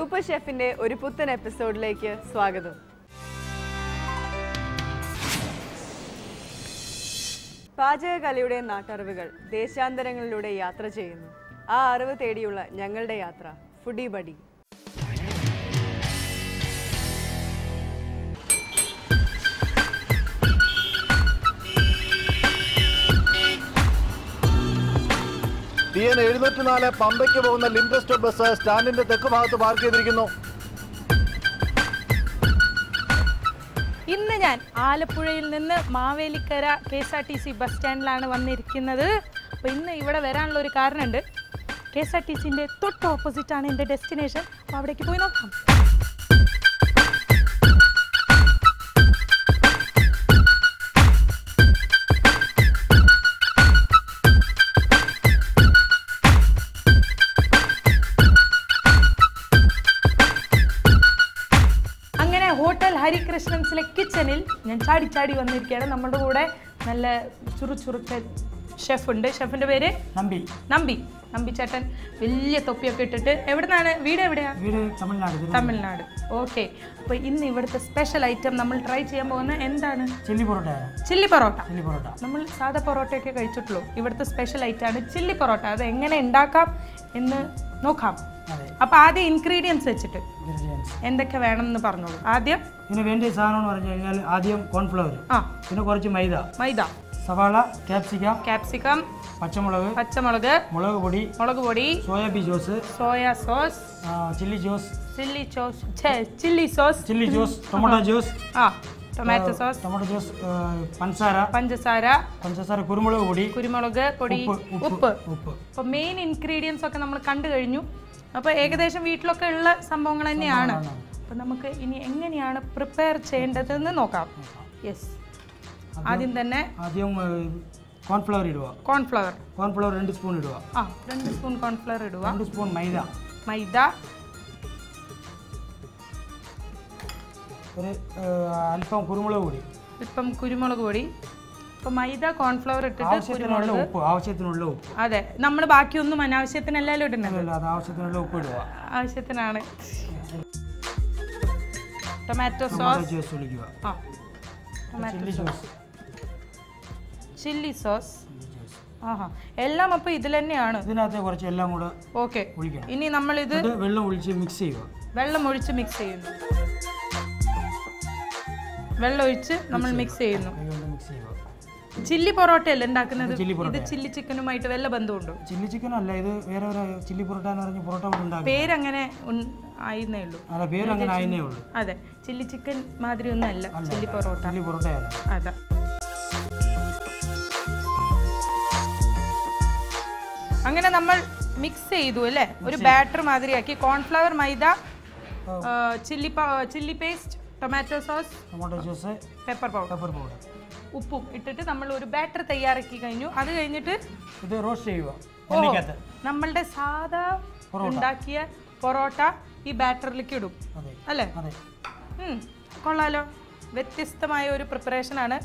Super Chef in a Uriputhan episode like Swagadam. Paja Galude Nataravigal, Deshandarangalude Yatra Jain, Aravatedula, Jangal de Yatra, Foodie Buddy. DNA Edithanale, Pumbeke on the Limpester bus, stand in the Tekuva to Barke Rigino. In the Jan, Alapuril, Mavelikara, KSRTC bus stand land one Nirkinada, in the Ivada Veran Lori Carnander, KSRTC in the total opposite and in the destination, Pavakino. Hotel Hari Krishnan's kitchen, I am chadi chadi vandu irkkana. Nammude kude nalla churu chef undu. Chef inde peru Nambi Chettan. Velliya thoppiyokke ittittu. Evidana veedu evidaya? Veedu Tamil Nadu. Okay. Appo innu ivoduthe special item nammal try cheyan poguna endana? Chilli parota. Nammal sada parota okke കഴിച്ചിട്ടുള്ളൂ. ഇവിടത്തെ special item ആണ് chilli parotta. അത് എങ്ങനെ ഉണ്ടാക്കാം എന്ന് നോക്കാം. What are the ingredients? Cornflour, maida, savala, capsicum, pachamulaga, molagodi, soya sauce, chili sauce, tomato sauce, pansara, kurumulaga podi, uppu. The main ingredients are now, we have to prepare the yes. Cornflour 2 spoon. 2 spoon cornflour. 2 spoon maida. Alpam kurumulagu. Maida cornflour at the Kurumulagu. Avashyathinu Adhe. Nammude baaki onnum anavashyathinalla idunnu. Avashyathinu uppidua. Avashyathinaanu. Tomato sauce. Tomato sauce. Chilli sauce. Aha. Ellam appo idil ennaanu. Idinathe korchu ellam kuda. Okay. Ulikkanam. Ini nammal idu vellam olichu mix cheyyunu. Vellam olichu nammal mix cheyyunu. Chilli porota is chilli chicken. Chilli chicken is a chilli porota. That's chilli chicken is a chilli porota. We mix it. Batter, cornflour, maida, chilli paste, tomato sauce, pepper powder. Uppu ittitte nammal oru batter thayyaraki kayinju adu kayinjittu idu roast cheyuva ennikathe nammalde saada undakiya porota ee batter like idum alle kollalo vyathyasthamaaya oru preparation aanu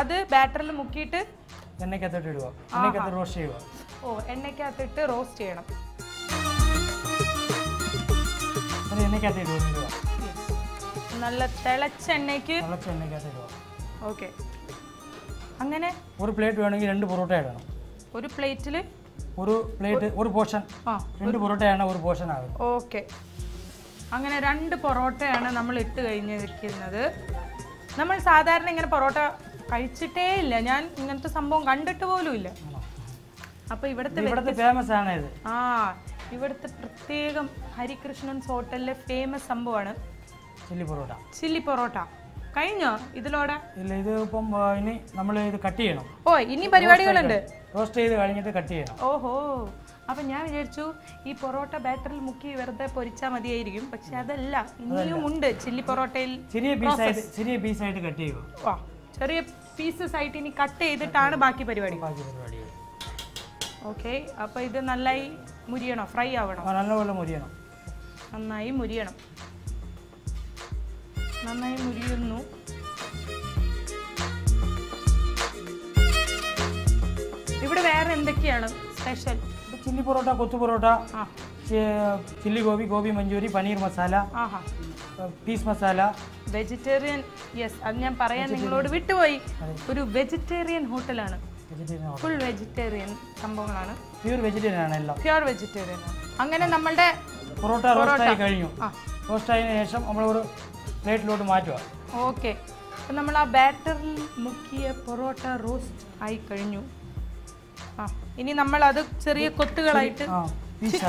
adu batter il mukkiyittu ennikathe iduva ennikathe roast cheyuva ennikathe ittu roast cheyanam adu ennikathe iduva nalla telacha ennekku ennikathe iduva okay. One plate and two plate. One portion. Two portion. Okay. Two porota and we famous Kainja, idaloda. Idu oh, inni parivadigalunde. Roast cheyidu kalinjithu cut cheyanam. Oho. Appo njan vicharichu ee porota batteril mukki verda poricha madiyirikkum. Pakshe adalla. Inniyum undu chilli porotayil. Cheriya piece aayittu cut cheyu. Va. Cheriya pieces aayittu ini cut cheyidittana baaki parivadi. Okay. Appo idu nallayi muriyanam, fry aavanam. Nalla muriyanam. Nannayi muriyanam. നന്നായി മുരിയുന്നു ഇവിടെ വേറെ എന്തൊക്കെയാണ് special chilli parotta കൊത്തു parotta chili gobi, gobi manjuri, paneer masala, peas masala. Vegetarian, yes. I'm going to you that it's a vegetarian hotel. Full vegetarian. Pure vegetarian. Pure vegetarian. Porota roast a plate load. Okay. So, we have batter porota roast. Now, we have a porota roast. This is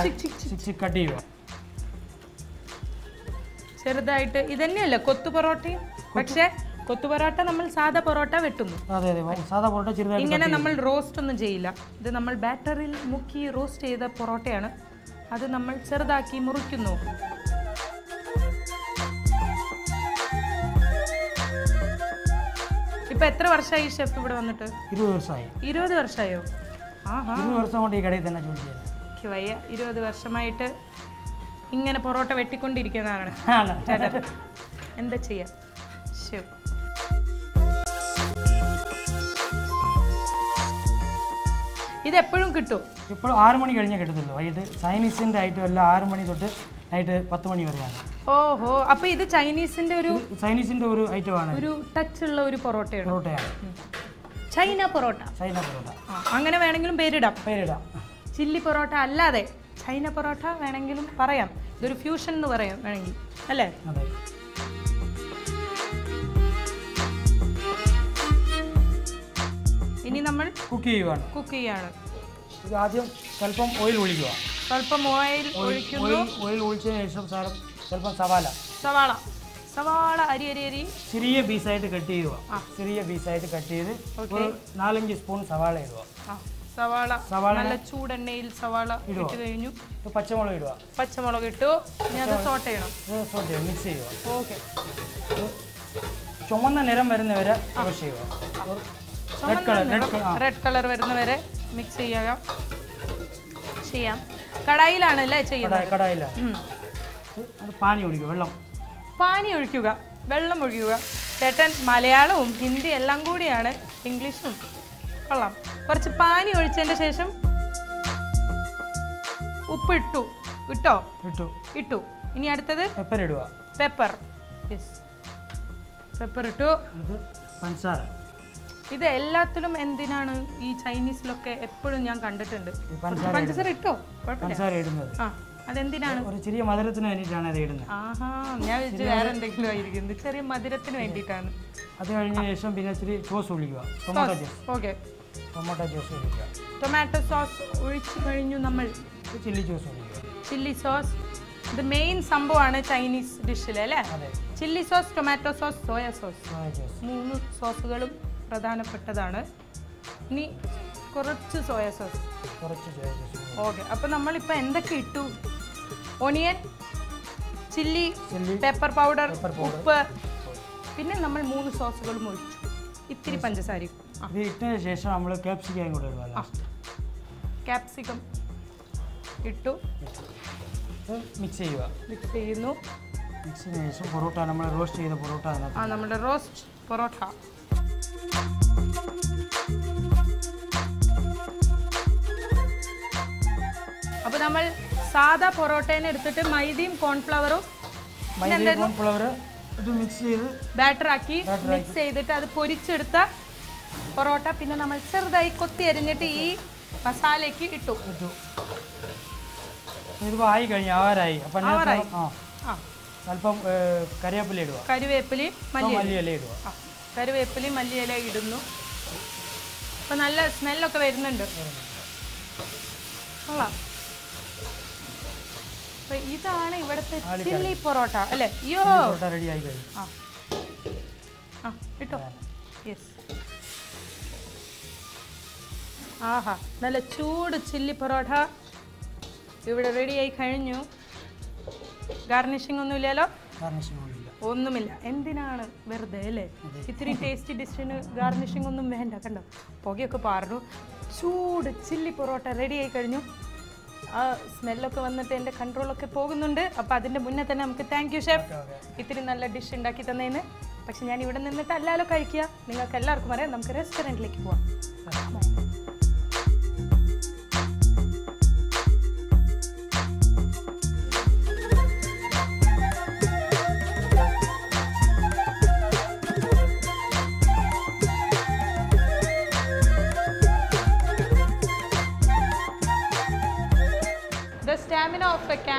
a kottu parota. But kottu parota is a sada parota. We roast the batter. We roast the parota. That is we roast the parota. Now, chef? 20 years. I'm going to go to the house. I'm going to go to the house. This is harmony. Chinese in the harmony. Oh, so this is Chinese in the Chinese in the touch of China parota. China parota. I'm going to pair it up. Chili parota. China parota venengilum parayam idoru fusion nu parayam venengi alle adu ini nammal cook cheyana idu adyam salpam oil olikkuva oil olikchene shesham saram salpam savala ari siriya piece aayittu cut cheyuva oru 4-5 spoon savala iduva Savala, nalla chooda nail savala ittu kayinju pachamalagu ittu ini adu saute mix cheyyuva okay chomanna niram varunna vare brush cheyyuva red color varunna vare mix cheyyam kadayilana alle cheyyunnathu kadayila adu pani olikkuva vellam olikkuva tetan malayalam hindi ellam koodiyana englishum kallam Pani or Chendasham Uppitu, Itu. In Yadda, pepper. Yes. Pepper to Pansara. Either Elatulum and Dinan, each Chinese look a put young undertender. Pansarito, Pansar. And then Dinan or Chiri Mother than any Dana. Aha, Yaran declared the Chiri Mother than any Dana. Other nation binary chose Uliva. Okay. Tomato sauce, which is chili juice. Chili sauce. The main sambo is Chinese dish. Chili sauce, tomato sauce, soya sauce. Moonu sauce galum pradhana pattadana. Ni korachu soya sauce. Okay. Appo nammal ipo endakke ittu? Onion, chili, pepper powder, uppu. Pinne nammal moonu sauce galum oyichu. Ittiri panchasari. We eat capsicum. Capsicum. Mix it. Mix it. Porota. Roast porota. Now we have porota. Maidim cornflour. Mix it. Batter. Mix it. Porota pinna namal serdayi kotti erinjittu ee masalekku ittu. Irva ayi kaniya avarai. Avarai. Ah. Salpam kariyapuli iduva. Kariyapuli malli ele idunu. Appo nalla smell okke varunnundu. Alla. Appo idana ivadutte chilli porota alle. Yo. Porota ready ayi kaniya. Ah. Ittu. Yes. Aha, nalla chood chilli parotha. Ivide ready ayi kazhinju. Garnishing onnum illalo? Garnishing onnilla. Onnum illa. Endinanu verde alle. Ithiri tasty dishinu garnishing onnum venda kando. Pogiyokke paarnu. Chood chilli parotha ready ayi kazhinju. Ah, smell okke vannitte ende control okke pogunnundu. Appo adinte munne thanne namukku thank you chef. Ithiri nalla dish undakki thannayine. Pakshe njan ivide ninnittu allalo kazhikka. Ningalkku ellarkkum ariyam namukku restaurant ilekku povam.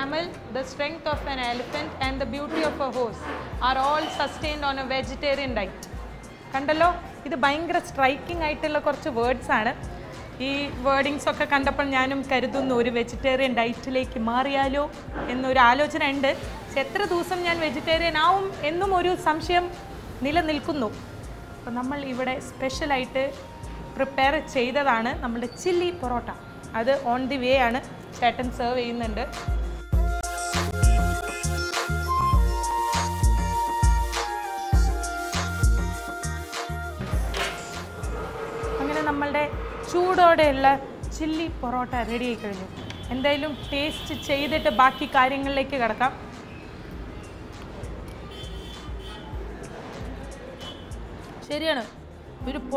camel, the strength of an elephant, and the beauty of a horse are all sustained on a vegetarian diet. Kandalo, this is striking aittulla korchu words aanu. Ee wordings okke kandappol njanum karudunnu oru vegetarian diet ilekku maariyalo ennoru aalochana undu. Ethra divasam njan vegetarian aavum ennum oru samshayam nilanilkunnu. Appo nammal ivide special aite prepare cheyidadana nammude chilli parotta. That's on the way and serve it. We have chili parota ready. And then we'll taste the rest of the things. We don't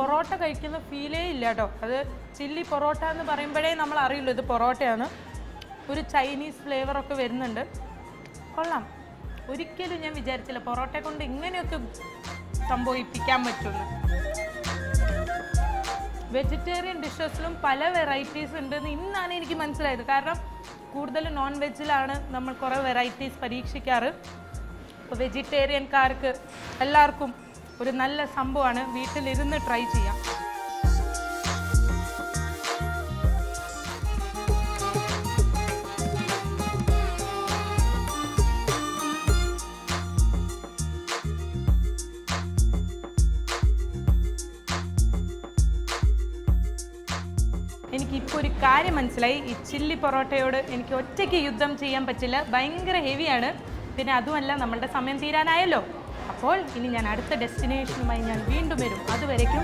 have a feel of porota. Chili porota is a porota. There is a Chinese flavor. That's why I thought a porota is like vegetarian dishes. There are many varieties of vegetarian dishes. Because we have non-veg, we have varieties of vegetarian dishes. It's a nice sambo, you can try it at home. അപ്പോൾ ഇനി ഞാൻ അടുത്ത ഡെസ്റ്റിനേഷനുമായി ഞാൻ വീണ്ടും വരും അതുവരെക്കും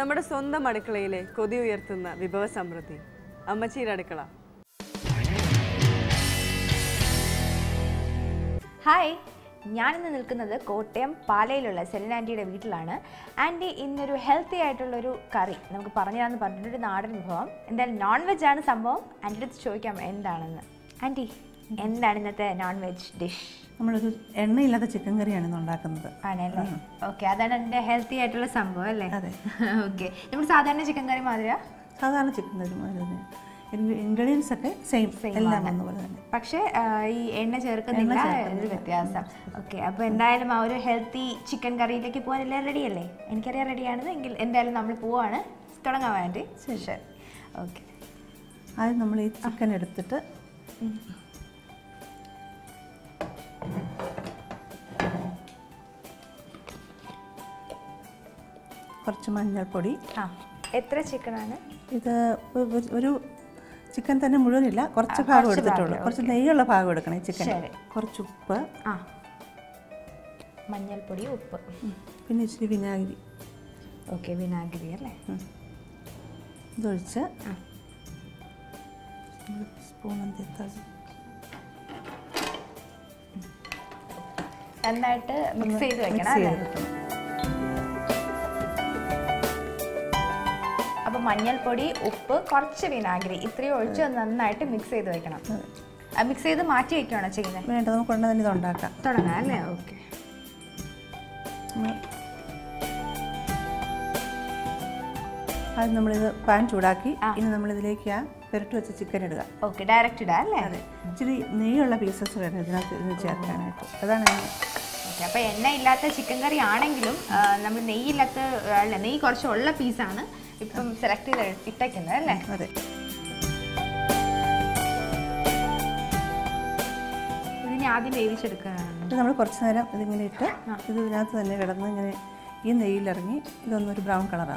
നമ്മുടെ സ്വന്തം അടുക്കളയിലെ കൊതി ഉയർത്തുന്ന വിഭവ സമൃദ്ധി അമ്മച്ചിയുടെ അടുക്കള ഹായ് ഞാൻ ഇന്ന് നിൽക്കുന്നത് കോട്ടയം പാലയിലുള്ള സെലിൻ ആന്റിയുടെ വീട്ടിലാണ്. ആന്റി ഇന്നൊരു ഹെൽത്തി ആയിട്ടുള്ള ഒരു കറി നമുക്ക് പറഞ്ഞു തരാമെന്ന് പറഞ്ഞിട്ടൊരു നാടൻ വിഭവം. എന്തായാലും നോൺ വെജ് ആണ് സംഭവം. ആന്റിയുടെ അടുത്ത് ചോദിക്കാം എന്താണെന്ന്. ആന്റി എന്താണ് ഇന്നത്തെ നോൺ വെജ് ഡിഷ്? നമ്മളൊരു എണ്ണയില്ലാത്ത ചിക്കൻ കറിയാണ് ഇന്ന് ഉണ്ടാക്കുന്നത്. ആണല്ലേ? ഓക്കെ, അതാണ് എൻ്റെ ഹെൽത്തി ആയിട്ടുള്ള സംഭവം അല്ലേ? അതെ. ഓക്കെ, നമ്മൾ സാധാരണ ചിക്കൻ കറി മാതിരിയാ? സാധാരണ ചിക്കൻ കറി മാതിരി ingredients are the same. But okay, healthy chicken curry ready. Ready. Sure. Okay. chicken. Chicken is not a good thing. It's not a good thing. It's not a good thing. It's not a good thing. Manual podi, upper, corch vinagre, ithrioch and night mix it. I mix it the marchi on a chicken. I don't know anything on that. Okay. I number the pan chudaki in the middle of the lake, perto chicken. Okay, directed. Chili nail pieces in the chair. If you have a chicken curry, you can select a piece of it. I have a chicken. How much time do you have? It's a little bit. It's brown color.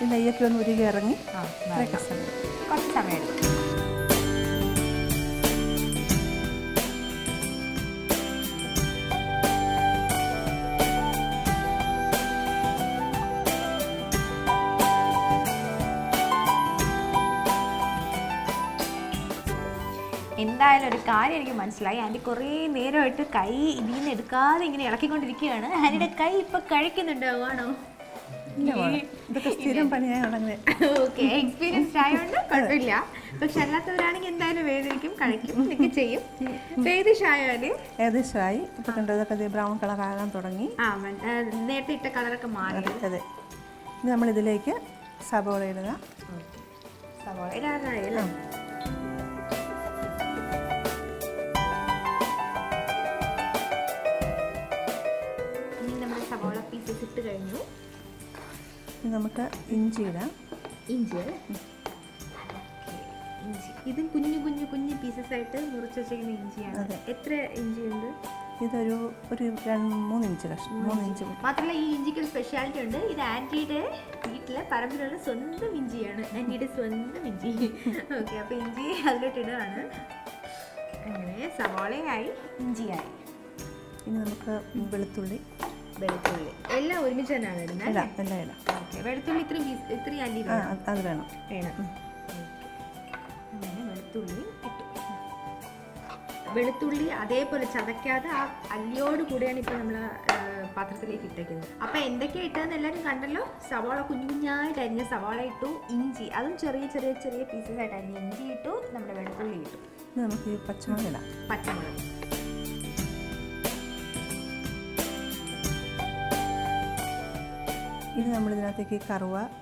I will and the Korean made her to Kai in a car in a lucky country. And a Kai for Karikin and Davano. No, but a student panel. Okay, experience time under Cordelia. But Shalata running in that way, they came Karikim. Look at you. Say the Shire, this shy, put under the brown color and Torangi. And they take the color command. The lake, Saboreda Saboreda. Injera. Injera? Okay. This is a piece of cider. This is a where to meet 3 and Adreno. Vedatuli, Adepo Chavakata, Alio, Kudanipamla Patrick. Up in the Kate and Ellen Candelo, Savala Kunya, and the Savala to Inji, Alum Cherry Cherry pieces at an Inji to Namla Vedatuli. Pachamala. Pachamala. This is the Karuapata.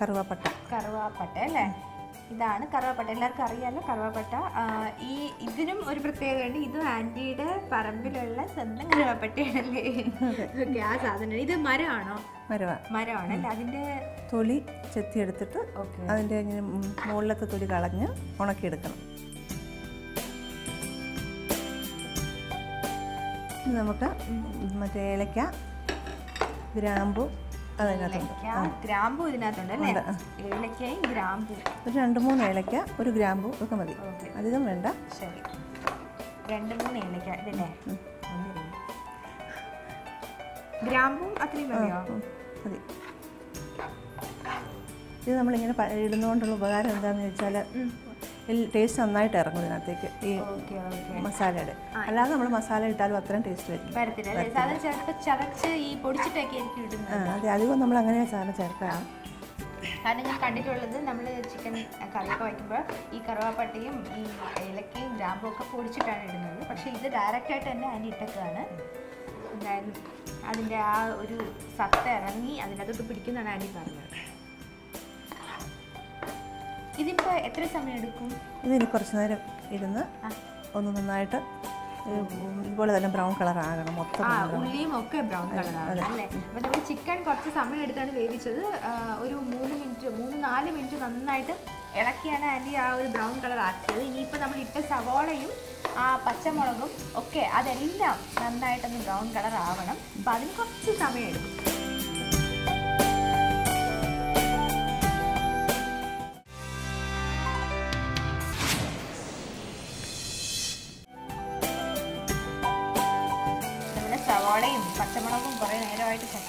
Karuapata. This is the Karuapata. This is the Karuapata. Grambo is not on the left. Grambo. Random Eleka or Grambo or Comedy. That is a Menda. Random Eleka, the left. Grambo, a 3 million. This is a million of Bagar and then each other. It'll taste some night. Okay, masala. Allow them masala Talvatran taste it. But the other character puts it again. The other one, the Mangana Sarah. Cutting a candidate, the number of chicken, a calicoiba, Ikarapatim, Elaki, Jamboka, puts it and but she's the director and it a corner. Then Adinda would suffer and another to Pidikin and Adipartner. This is how much time it takes? This is a brown color. Brown color. But if chicken is a little bit of a chicken, brown color. And it's brown color. I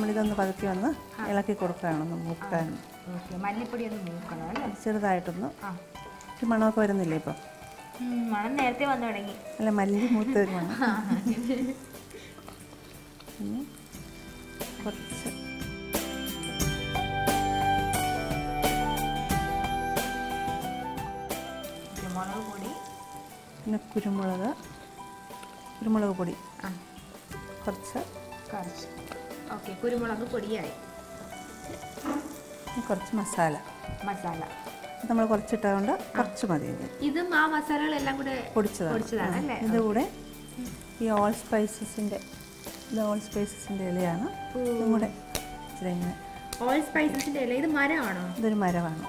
Namely, on the Padakiana, I like a corpan on the move time. Okay, my lipid in the move canal. Sir, I don't know. Timana quite in the labor. Madame, I think I'm not a little more third one. What's it? Kurumala. Okay, Kurumalaga Podi. Masala. നമ്മൾ കുറച്ചിട്ടുണ്ട് കുറച്ച് മതി. ഇത് ആ മസാലകളെല്ലാം കൂടെ പൊടിച്ചതാണ്. ഇതുകൂടെ ഈ all സ്പൈസസിൻ്റെ ഇലയാണ്. നമ്മുടെ ഇങ്ങനെ ഓൾ സ്പൈസസിൻ്റെ ഇല. ഇത് മരമാണോ? ഇതൊരു മരമാണ്.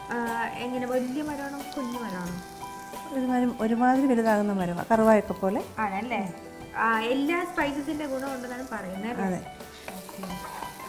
എങ്ങനെ, വലിയ മരമാണോ കുഞ്ഞു മരമാണോ? ഒരു മരം, ഒരുമാതിരി വലുതാകുന്ന മരമാണ്, കറുവായൊക്കെ പോലെ ആണല്ലേ. എല്ലാ സ്പൈസസിൻ്റെ ഗുണം ഉണ്ടെന്നാണ് പറയുന്നത്. അതെ,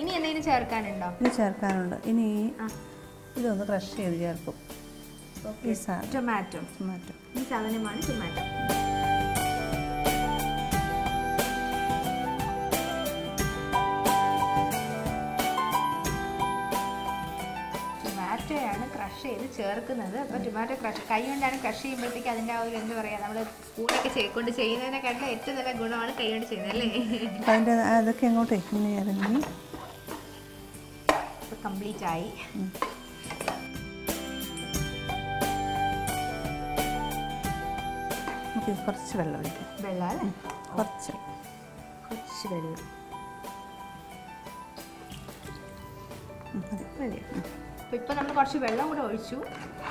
ഇനി എന്തെങ്കിലും ചേർക്കാനുണ്ടോ? ഇനി ചേർക്കാനുണ്ട്. ഇനി ഇതൊന്ന് ക്രഷ് ചെയ്ത് ചേർക്കും. ടൊമാറ്റോ ഈ സാധനമാണ് ടൊമാറ്റോ. ടൊമാറ്റോയാണ് ക്രഷ് ചെയ്ത് ചേർക്കുന്നത്. അപ്പോൾ ടൊമാറ്റോ ക്രഷ് കൈ കൊണ്ടാണ് ക്രഷ് ചെയ്യുമ്പോഴത്തേക്ക് അതിൻ്റെ ആ ഒരു എന്താ പറയുക, നമ്മൾ സ്പൂണൊക്കെ കൊണ്ട് ചെയ്യുന്നതിനെക്കാട്ടിലും ഏറ്റവും നല്ല ഗുണമാണ് കൈ കൊണ്ട് ചെയ്യുന്നത് അല്ലേ? അതിൻ്റെ അതൊക്കെ എങ്ങോട്ടേ കംപ്ലീറ്റ് ആയി. കുറച്ച് വെള്ളം ഒഴിക്കും. വെള്ളം അല്ലേ? കുറച്ച് വെള്ളം. അപ്പോൾ ഇപ്പോൾ നമ്മൾ കുറച്ച് വെള്ളം കൂടെ ഒഴിച്ചു.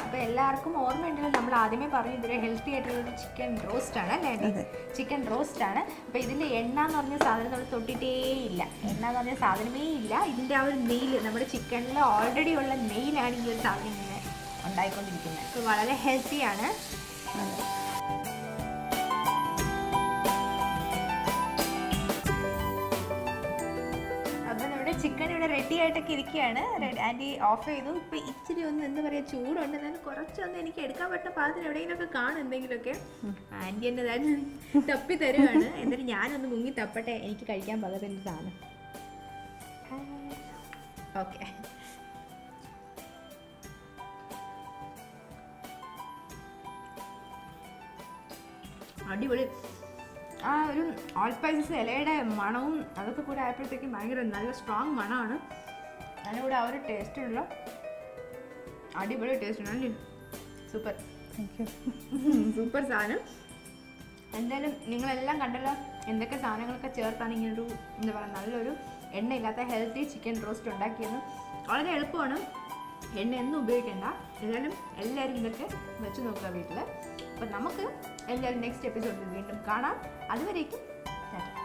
അപ്പോൾ എല്ലാവർക്കും ഓർമ്മയുണ്ടല്ലോ, നമ്മൾ ആദ്യമേ പറഞ്ഞു ഇതൊരു ഹെൽത്തി ആയിട്ടുള്ളൊരു ചിക്കൻ റോസ്റ്റാണ് അല്ലേ? ചിക്കൻ റോസ്റ്റാണ്. അപ്പോൾ ഇതിൽ എണ്ണ എന്ന് പറഞ്ഞ സാധനം നമ്മൾ തൊട്ടിട്ടേയില്ല. എണ്ണ എന്ന് പറഞ്ഞ സാധനമേ ഇല്ല. ഇതിൻ്റെ ആ ഒരു നെയ്യ്, നമ്മുടെ ചിക്കനിൽ ഓൾറെഡി ഉള്ള നെയ്യിലാണ് ഈ ഒരു സാധനം ഇങ്ങനെ ഉണ്ടായിക്കൊണ്ടിരിക്കുന്നത്. അപ്പോൾ വളരെ ഹെൽത്തിയാണ്. ചിക്കൻ ഇവിടെ റെഡി ആയിട്ടൊക്കെ ഇരിക്കുകയാണ്. ആൻറ്റി ഓഫ് ചെയ്തു. ഇപ്പോൾ ഇച്ചിരി ഒന്ന് എന്താ പറയുക, ചൂടുണ്ട്. എന്നാലും കുറച്ചൊന്ന് എനിക്ക് എടുക്കാൻ പറ്റുന്ന പാകത്തിന് എവിടെയെങ്കിലുമൊക്കെ കാണും എന്തെങ്കിലുമൊക്കെ. ആൻറ്റി എന്നെ എന്തായാലും തപ്പി തരുവാണ്. എന്നിട്ട് ഞാനൊന്ന് മുങ്ങി തപ്പട്ടെ എനിക്ക് കഴിക്കാൻ പാകത്തിൻ്റെ സാധനം. ഓക്കെ, അടിപൊളി. ആ ഒരു ഓൾ സ്പൈസസ് ഇലയുടെ മണവും അതൊക്കെ കൂടെ ആയപ്പോഴത്തേക്കും ഭയങ്കര നല്ല സ്ട്രോങ് മണമാണ്. അതിൻ്റെ കൂടെ ആ ഒരു ടേസ്റ്റുള്ള അടിപൊളി ടേസ്റ്റ് ആണ്. Super, thank you. സൂപ്പർ സാധനം. എന്തായാലും നിങ്ങളെല്ലാം കണ്ടല്ലോ എന്തൊക്കെ സാധനങ്ങളൊക്കെ ചേർത്താണ് ഇങ്ങനൊരു എന്താ പറയുക നല്ലൊരു എണ്ണയില്ലാത്ത ഹെൽത്തി ചിക്കൻ റോസ്റ്റ് ഉണ്ടാക്കിയത്. വളരെ എളുപ്പമാണ്, എണ്ണയൊന്നും ഉപയോഗിക്കേണ്ട. എന്തായാലും എല്ലാവരും ഇതൊക്കെ വെച്ച് നോക്കുക വീട്ടിൽ. അപ്പോൾ നമുക്ക് എല്ലാവരും നെക്സ്റ്റ് എപ്പിസോഡിൽ വീണ്ടും കാണാം. അതുവരേക്കും ടാറ്റാ.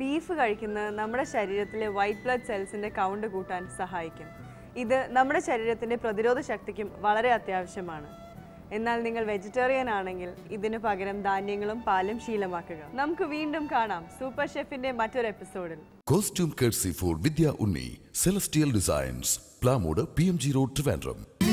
ബീഫ് കഴിക്കുന്നത് നമ്മുടെ ശരീരത്തിലെ വൈറ്റ് ബ്ലഡ് സെൽസിൻ്റെ കൗണ്ട് കൂട്ടാൻ സഹായിക്കും. ഇത് നമ്മുടെ ശരീരത്തിൻ്റെ പ്രതിരോധ ശക്തിക്കും വളരെ അത്യാവശ്യമാണ്. എന്നാൽ നിങ്ങൾ വെജിറ്റേറിയൻ ആണെങ്കിൽ ഇതിനു പകരം ധാന്യങ്ങളും പാലും ശീലമാക്കുക. നമുക്ക് വീണ്ടും കാണാം സൂപ്പർ ഷെഫിന്റെ മറ്റൊരു എപ്പിസോഡിൽ. Costume courtesy for Vidya Unni, celestial designs, Plamoodu PMG Road, Trivandrum.